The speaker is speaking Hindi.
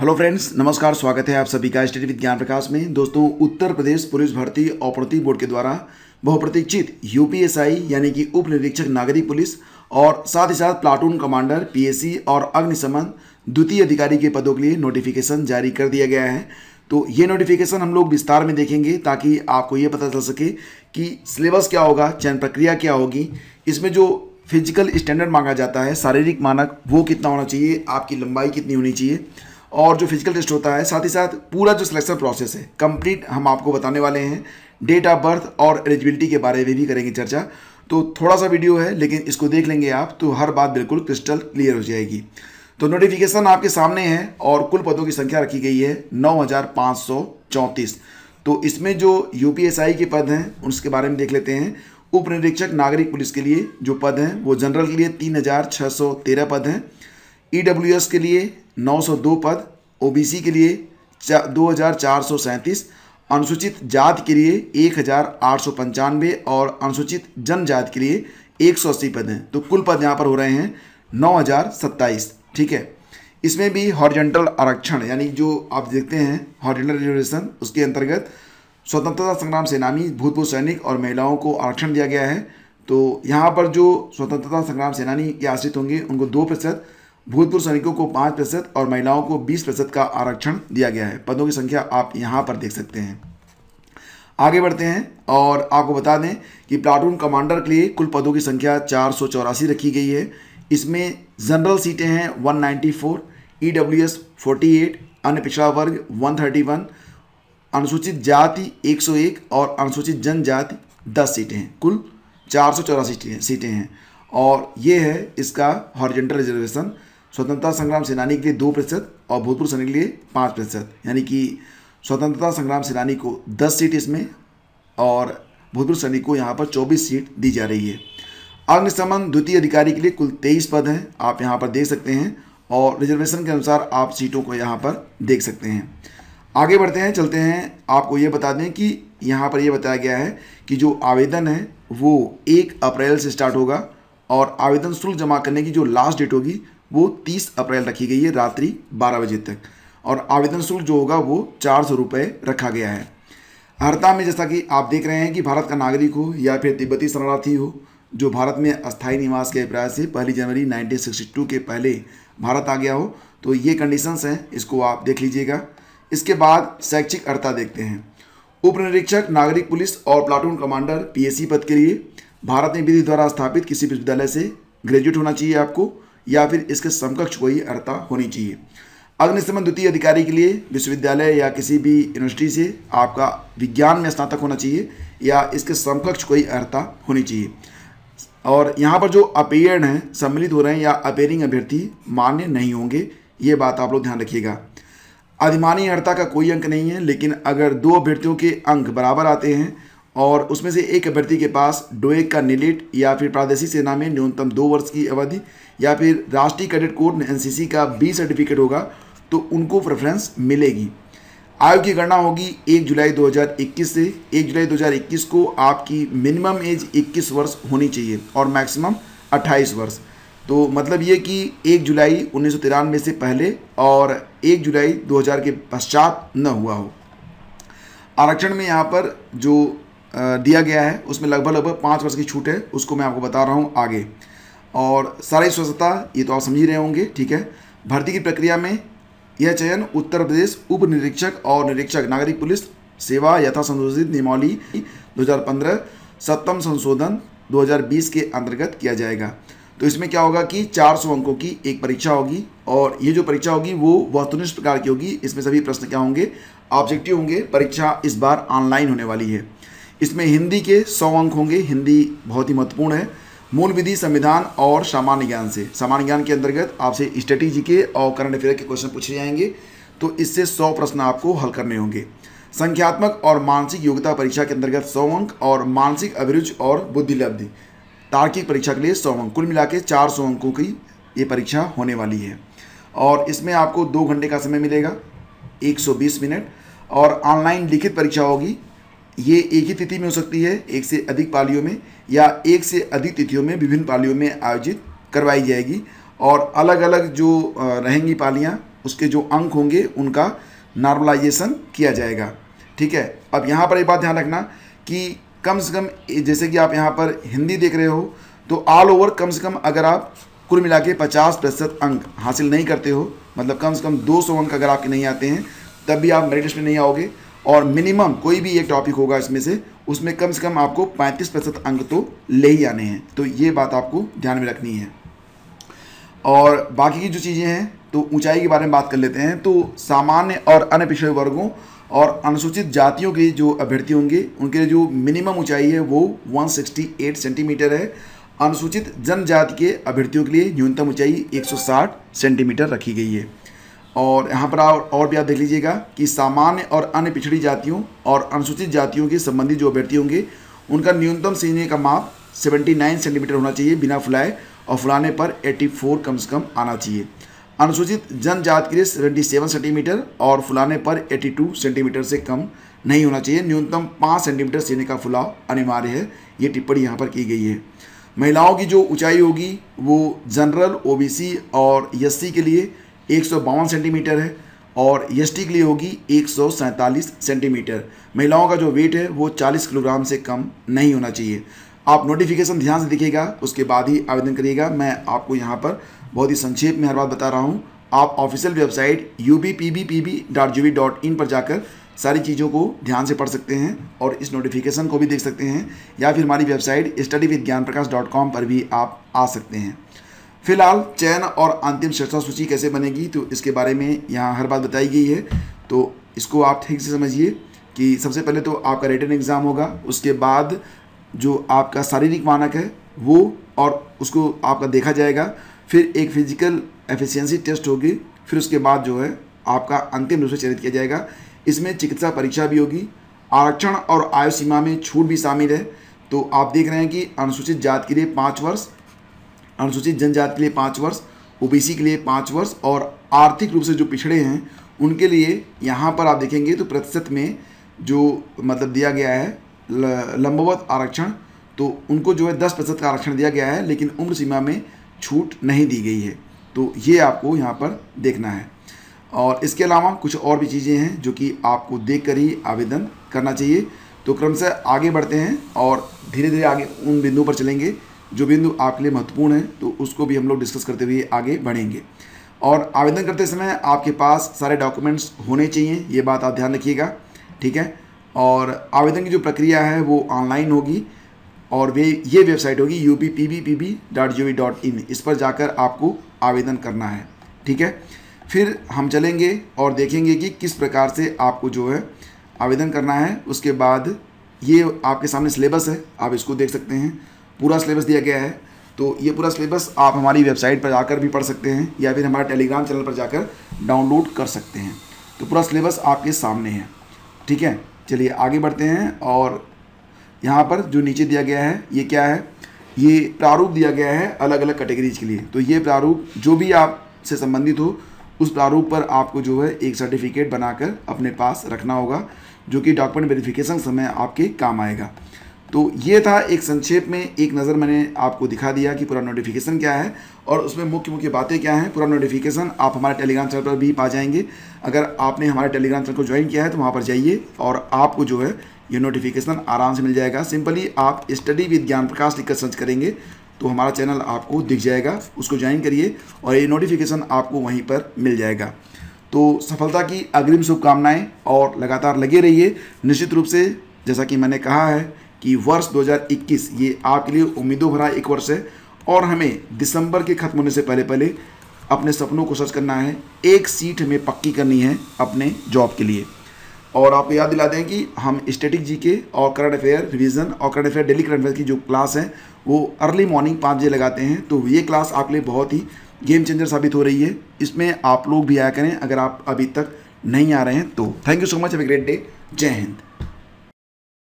हेलो फ्रेंड्स, नमस्कार। स्वागत है आप सभी का स्टडी विद ज्ञान प्रकाश में। दोस्तों, उत्तर प्रदेश पुलिस भर्ती भर्ती बोर्ड के द्वारा बहुप्रतीक्षित यूपीएसआई यानी कि उप निरीक्षक नागरिक पुलिस और साथ ही साथ प्लाटून कमांडर पीएससी और अग्निशमन द्वितीय अधिकारी के पदों के लिए नोटिफिकेशन जारी कर दिया गया है। तो ये नोटिफिकेशन हम लोग विस्तार में देखेंगे ताकि आपको ये पता चल सके कि सिलेबस क्या होगा, चयन प्रक्रिया क्या होगी, इसमें जो फिजिकल स्टैंडर्ड मांगा जाता है, शारीरिक मानक, वो कितना होना चाहिए, आपकी लंबाई कितनी होनी चाहिए और जो फिजिकल टेस्ट होता है, साथ ही साथ पूरा जो सिलेक्शन प्रोसेस है कंप्लीट हम आपको बताने वाले हैं। डेट ऑफ बर्थ और एलिजिबिलिटी के बारे में भी करेंगे चर्चा। तो थोड़ा सा वीडियो है लेकिन इसको देख लेंगे आप तो हर बात बिल्कुल क्रिस्टल क्लियर हो जाएगी। तो नोटिफिकेशन आपके सामने है और कुल पदों की संख्या रखी गई है 9,534। तो इसमें जो यूपीएसआई के पद हैं उसके बारे में देख लेते हैं। उप निरीक्षक नागरिक पुलिस के लिए जो पद हैं वो जनरल के लिए 3,613 पद हैं, ईडब्ल्यूएस के लिए 902 पद, ओबीसी के लिए 2,437, अनुसूचित जाति के लिए 1,895 और अनुसूचित जनजाति के लिए 180 पद हैं। तो कुल पद यहाँ पर हो रहे हैं 9,027। ठीक है, इसमें भी हॉरिजॉन्टल आरक्षण यानी जो आप देखते हैं हॉरिजॉन्टल रिजर्वेशन, उसके अंतर्गत स्वतंत्रता संग्राम सेनानी, भूतपूर्व सैनिक और महिलाओं को आरक्षण दिया गया है। तो यहाँ पर जो स्वतंत्रता संग्राम सेनानी के आश्रित होंगे उनको 2%, भूतपूर्व सैनिकों को 5% और महिलाओं को 20% का आरक्षण दिया गया है। पदों की संख्या आप यहाँ पर देख सकते हैं। आगे बढ़ते हैं और आपको बता दें कि प्लाटून कमांडर के लिए कुल पदों की संख्या 484 रखी गई है। इसमें जनरल सीटें हैं 194, ईडब्ल्यूएस 48, अन्य पिछड़ा वर्ग 131, अनुसूचित जाति 101 और अनुसूचित जनजाति 10 सीटें हैं। कुल 484 सीटें हैं और ये है इसका हॉरिजॉन्टल रिजर्वेशन। स्वतंत्रता संग्राम सेनानी के लिए 2% और भूतपूर्व सैनिक के लिए 5%, यानी कि स्वतंत्रता संग्राम सेनानी को 10 सीट इसमें और भूतपूर्व सैनिक को यहाँ पर 24 सीट दी जा रही है। अग्निशमन द्वितीय अधिकारी के लिए कुल 23 पद हैं, आप यहाँ पर देख सकते हैं और रिजर्वेशन के अनुसार आप सीटों को यहाँ पर देख सकते हैं। आगे बढ़ते हैं, चलते हैं। आपको ये बता दें कि यहाँ पर ये बताया गया है कि जो आवेदन है वो 1 अप्रैल से स्टार्ट होगा और आवेदन शुल्क जमा करने की जो लास्ट डेट होगी वो 30 अप्रैल रखी गई है, रात्रि 12 बजे तक। और आवेदन शुल्क जो होगा वो 400 रुपये रखा गया है। अर्हता में जैसा कि आप देख रहे हैं कि भारत का नागरिक हो या फिर तिब्बती शरणार्थी हो जो भारत में अस्थायी निवास के अभिप्राय से 1 जनवरी 1962 के पहले भारत आ गया हो, तो ये कंडीशंस हैं, इसको आप देख लीजिएगा। इसके बाद शैक्षिक अर्हता देखते हैं। उप निरीक्षक नागरिक पुलिस और प्लाटून कमांडर पीएससी पद के लिए भारत में विधि द्वारा स्थापित किसी विश्वविद्यालय से ग्रेजुएट होना चाहिए आपको या फिर इसके समकक्ष कोई अर्हता होनी चाहिए। अग्निशमन द्वितीय अधिकारी के लिए विश्वविद्यालय या किसी भी यूनिवर्सिटी से आपका विज्ञान में स्नातक होना चाहिए या इसके समकक्ष कोई अर्हता होनी चाहिए। और यहाँ पर जो अपेयर्ड हैं, सम्मिलित हो रहे हैं या अपेयरिंग अभ्यर्थी मान्य नहीं होंगे, ये बात आप लोग ध्यान रखिएगा। अधिमानी अर्हता का कोई अंक नहीं है, लेकिन अगर दो अभ्यर्थियों के अंक बराबर आते हैं और उसमें से एक अभ्यर्थी के पास डोएक का निलेट या फिर प्रादेशिक सेना में न्यूनतम 2 वर्ष की अवधि या फिर राष्ट्रीय कैडेट कोर में एनसीसी का B सर्टिफिकेट होगा तो उनको प्रेफरेंस मिलेगी। आयु की गणना होगी 1 जुलाई 2021 से। 1 जुलाई 2021 को आपकी मिनिमम एज 21 वर्ष होनी चाहिए और मैक्सिमम 28 वर्ष। तो मतलब ये कि 1 जुलाई 1993 से पहले और 1 जुलाई 2000 के पश्चात न हुआ हो। आरक्षण में यहाँ पर जो दिया गया है उसमें लगभग 5 वर्ष की छूट है, उसको मैं आपको बता रहा हूँ आगे। और सारी स्वच्छता ये तो आप समझ ही रहे होंगे, ठीक है। भर्ती की प्रक्रिया में यह चयन उत्तर प्रदेश उप निरीक्षक और निरीक्षक नागरिक पुलिस सेवा यथा संशोधित नियमावली 2015 सप्तम संशोधन 2020 के अंतर्गत किया जाएगा। तो इसमें क्या होगा कि 400 अंकों की एक परीक्षा होगी और ये जो परीक्षा होगी वो वस्तुनिष्ठ प्रकार की होगी। इसमें सभी प्रश्न क्या होंगे, ऑब्जेक्टिव होंगे। परीक्षा इस बार ऑनलाइन होने वाली है। इसमें हिंदी के 100 अंक होंगे, हिंदी बहुत ही महत्वपूर्ण है। मूल विधि, संविधान और सामान्य ज्ञान से, सामान्य ज्ञान के अंतर्गत आपसे स्ट्रेटेजी के और करंट अफेयर के क्वेश्चन पूछे जाएंगे। तो इससे 100 प्रश्न आपको हल करने होंगे। संख्यात्मक और मानसिक योग्यता परीक्षा के अंतर्गत 100 अंक और मानसिक अभिरुचि और बुद्धिलब्धि तार्किक परीक्षा के लिए 100 अंक, कुल मिला के 400 अंकों की ये परीक्षा होने वाली है। और इसमें आपको 2 घंटे का समय मिलेगा, 120 मिनट, और ऑनलाइन लिखित परीक्षा होगी। ये एक ही तिथि में हो सकती है, एक से अधिक पालियों में या एक से अधिक तिथियों में विभिन्न पालियों में आयोजित करवाई जाएगी। और अलग अलग जो रहेंगी पालियाँ उसके जो अंक होंगे उनका नॉर्मलाइजेशन किया जाएगा। ठीक है, अब यहाँ पर एक बात ध्यान रखना कि कम से कम जैसे कि आप यहाँ पर हिंदी देख रहे हो तो ऑल ओवर कम से कम अगर आप कुल मिला के 50% अंक हासिल नहीं करते हो, मतलब कम से कम 200 अंक अगर आपके नहीं आते हैं तब भी आप मेरिट लिस्ट में नहीं आओगे। और मिनिमम कोई भी एक टॉपिक होगा इसमें से उसमें कम से कम आपको 35% अंक तो ले ही आने हैं, तो ये बात आपको ध्यान में रखनी है। और बाकी की जो चीज़ें हैं तो ऊंचाई के बारे में बात कर लेते हैं। तो सामान्य और अन्य पिछड़े वर्गों और अनुसूचित जातियों के जो अभ्यर्थी होंगे उनके लिए जो मिनिमम ऊंचाई है वो 168 सेंटीमीटर है। अनुसूचित जनजाति के अभ्यर्थियों के लिए न्यूनतम ऊंचाई 160 सेंटीमीटर रखी गई है। और यहाँ पर और भी आप देख लीजिएगा कि सामान्य और अन्य पिछड़ी जातियों और अनुसूचित जातियों के संबंधी जो अभ्यर्थी होंगे उनका न्यूनतम सीने का माप 79 सेंटीमीटर होना चाहिए बिना फुलाए, और फुलाने पर 84 कम से कम आना चाहिए। अनुसूचित जनजाति के लिए 77 सेंटीमीटर और फुलाने पर 82 सेंटीमीटर से कम नहीं होना चाहिए। न्यूनतम 5 सेंटीमीटर सीने का फुलाव अनिवार्य है, ये टिप्पणी यहाँ पर की गई है। महिलाओं की जो ऊंचाई होगी वो जनरल, ओबीसी और एससी के लिए 152 सेंटीमीटर है और एसटी के लिए होगी 147 सेंटीमीटर। महिलाओं का जो वेट है वो 40 किलोग्राम से कम नहीं होना चाहिए। आप नोटिफिकेशन ध्यान से देखिएगा, उसके बाद ही आवेदन करिएगा। मैं आपको यहाँ पर बहुत ही संक्षेप में हर बात बता रहा हूँ। आप ऑफिशियल वेबसाइट upppbb.gov.in पर जाकर सारी चीज़ों को ध्यान से पढ़ सकते हैं और इस नोटिफिकेशन को भी देख सकते हैं, या फिर हमारी वेबसाइट studyvidgyanprakash.com पर भी आप आ सकते हैं। फिलहाल चयन और अंतिम शर्त सूची कैसे बनेगी तो इसके बारे में यहाँ हर बात बताई गई है, तो इसको आप ठीक से समझिए कि सबसे पहले तो आपका रिटन एग्ज़ाम होगा, उसके बाद जो आपका शारीरिक मानक है वो और उसको आपका देखा जाएगा, फिर एक फिजिकल एफिशिएंसी टेस्ट होगी, फिर उसके बाद जो है आपका अंतिम रूप से चयनित किया जाएगा। इसमें चिकित्सा परीक्षा भी होगी। आरक्षण और आयु सीमा में छूट भी शामिल है। तो आप देख रहे हैं कि अनुसूचित जाति के लिए 5 वर्ष, अनुसूचित जनजाति के लिए 5 वर्ष, ओबीसी के लिए 5 वर्ष और आर्थिक रूप से जो पिछड़े हैं उनके लिए यहाँ पर आप देखेंगे तो प्रतिशत में जो मतलब दिया गया है लंबवत आरक्षण, तो उनको जो है 10% का आरक्षण दिया गया है, लेकिन उम्र सीमा में छूट नहीं दी गई है। तो ये आपको यहाँ पर देखना है। और इसके अलावा कुछ और भी चीज़ें हैं जो कि आपको देख कर ही आवेदन करना चाहिए। तो क्रमशः आगे बढ़ते हैं और धीरे धीरे आगे उन बिंदुओं पर चलेंगे जो बिंदु आपके लिए महत्वपूर्ण है, तो उसको भी हम लोग डिस्कस करते हुए आगे बढ़ेंगे। और आवेदन करते समय आपके पास सारे डॉक्यूमेंट्स होने चाहिए, ये बात आप ध्यान रखिएगा। ठीक है, और आवेदन की जो प्रक्रिया है वो ऑनलाइन होगी और ये वेबसाइट होगी upppbb.gov.in, इस पर जाकर आपको आवेदन करना है। ठीक है, फिर हम चलेंगे और देखेंगे कि किस प्रकार से आपको जो है आवेदन करना है। उसके बाद ये आपके सामने सिलेबस है, आप इसको देख सकते हैं, पूरा सिलेबस दिया गया है। तो ये पूरा सिलेबस आप हमारी वेबसाइट पर जाकर भी पढ़ सकते हैं या फिर हमारे टेलीग्राम चैनल पर जाकर डाउनलोड कर सकते हैं। तो पूरा सिलेबस आपके सामने है। ठीक है, चलिए आगे बढ़ते हैं। और यहाँ पर जो नीचे दिया गया है ये क्या है, ये प्रारूप दिया गया है अलग अलग कैटेगरीज के लिए। तो ये प्रारूप जो भी आपसे संबंधित हो उस प्रारूप पर आपको जो है एक सर्टिफिकेट बनाकर अपने पास रखना होगा जो कि डॉक्यूमेंट वेरिफिकेशन समय आपके काम आएगा। तो ये था एक संक्षेप में एक नज़र मैंने आपको दिखा दिया कि पूरा नोटिफिकेशन क्या है और उसमें मुख्य मुख्य बातें क्या हैं। पूरा नोटिफिकेशन आप हमारे टेलीग्राम चैनल पर भी पा जाएंगे। अगर आपने हमारे टेलीग्राम चैनल को ज्वाइन किया है तो वहाँ पर जाइए और आपको जो है ये नोटिफिकेशन आराम से मिल जाएगा। सिंपली आप स्टडी विद ज्ञान प्रकाश लिखकर सर्च करेंगे तो हमारा चैनल आपको दिख जाएगा, उसको ज्वाइन करिए और ये नोटिफिकेशन आपको वहीं पर मिल जाएगा। तो सफलता की अग्रिम शुभकामनाएँ और लगातार लगे रहिए। निश्चित रूप से जैसा कि मैंने कहा है कि वर्ष 2021 ये आपके लिए उम्मीदों भरा एक वर्ष है और हमें दिसंबर के खत्म होने से पहले पहले अपने सपनों को सच करना है। एक सीट हमें पक्की करनी है अपने जॉब के लिए। और आपको याद दिला दें कि हम स्टैटिक जीके और करंट अफेयर रिवीजन और current affair daily current affair की जो क्लास है वो अर्ली मॉर्निंग 5 बजे लगाते हैं। तो ये क्लास आपके लिए बहुत ही गेम चेंजर साबित हो रही है, इसमें आप लोग भी आया करें अगर आप अभी तक नहीं आ रहे हैं तो। Thank you so much, have a great day, जय हिंद।